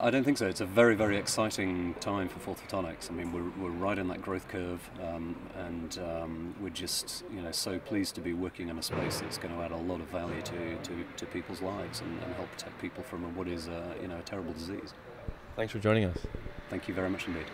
I don't think so. It's a very, very exciting time for Forth Photonics. I mean, we're right in that growth curve, and we're just, so pleased to be working in a space that's going to add a lot of value to people's lives and help protect people from what is, a terrible disease. Thanks for joining us. Thank you very much indeed.